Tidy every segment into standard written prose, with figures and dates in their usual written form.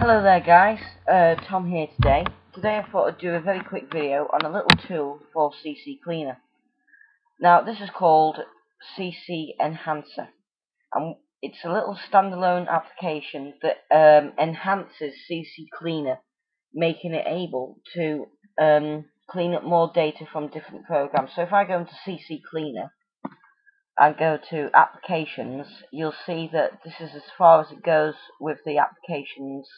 Hello there guys, Tom here today. Today I thought I'd do a very quick video on a little tool for CCleaner. Now this is called CCEnhancer, and it's a little standalone application that enhances CCleaner, making it able to clean up more data from different programs. So if I go into CCleaner and go to applications, you'll see that this is as far as it goes with the applications,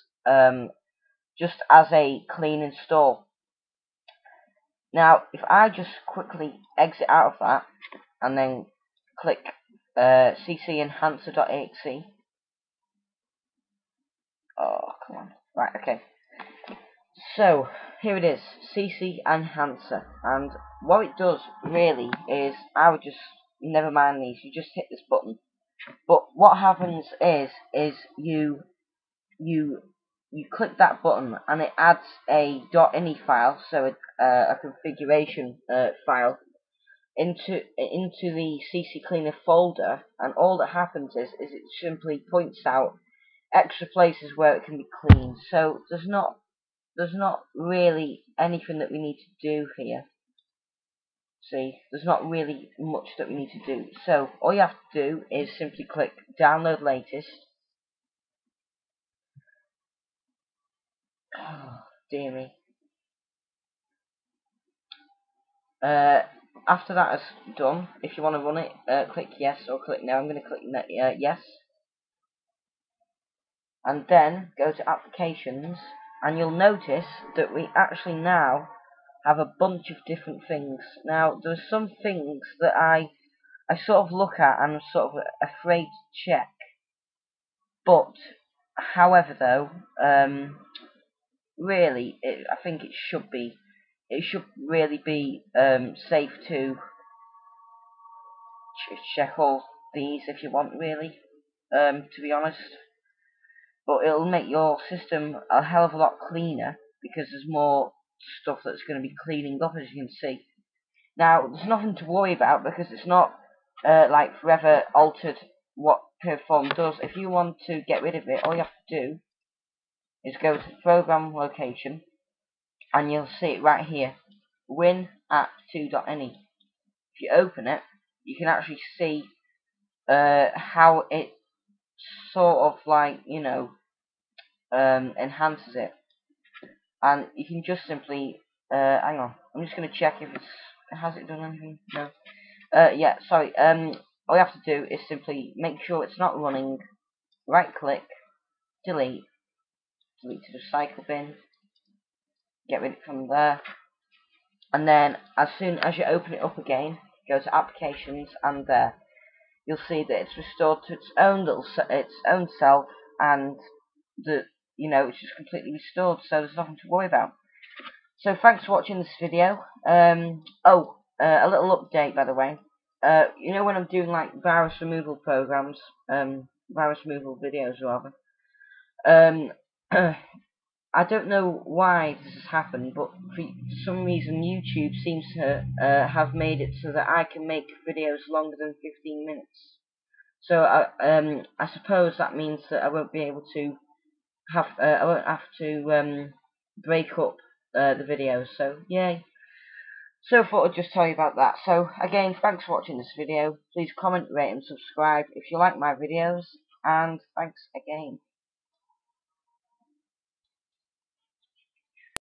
just as a clean install. Now if I just quickly exit out of that and then click CCEnhancer.exe. Oh, come on. Right, okay. So here it is, CCEnhancer, and what it does really is, I would just never mind these, you just hit this button. But what happens is you click that button and it adds a .ini file, so a configuration file into the CCleaner folder, and all that happens is it simply points out extra places where it can be cleaned. So there's not really anything that we need to do here. See, there's not really much that we need to do. So all you have to do is simply click download latest. Oh, dear me. After that is done, if you want to run it, click yes or click no. I'm going to click yes. And then go to applications, and you'll notice that we actually now have a bunch of different things. Now there's some things that I sort of look at and I'm sort of afraid to check, but however though, really I think it should really be safe to check all these if you want, really, to be honest. But it'll make your system a hell of a lot cleaner because there's more stuff that's going to be cleaning up, as you can see. Now there's nothing to worry about because it's not like forever altered what Perform does. If you want to get rid of it, all you have to do is go to program location, and you'll see it right here, winapp2.ini. If you open it, you can actually see how it sort of, like, you know, enhances it. And you can just simply, hang on, I'm just going to check if it's, has it done anything? No. Yeah, sorry, all you have to do is simply make sure it's not running, right click, delete to recycle bin, get rid of it from there, and then as soon as you open it up again, go to applications, and there, you'll see that it's restored to its own little, its own self, and the, you know, it's just completely restored, so there's nothing to worry about. So thanks for watching this video. A little update, by the way. You know, when I'm doing like virus removal programs, virus removal videos rather, I don't know why this has happened, but for some reason YouTube seems to have made it so that I can make videos longer than 15 minutes. So I suppose that means that I won't be able to I won't have to break up the videos, so yay. So I thought I'd just tell you about that. So again, thanks for watching this video. Please comment, rate and subscribe if you like my videos, and thanks again.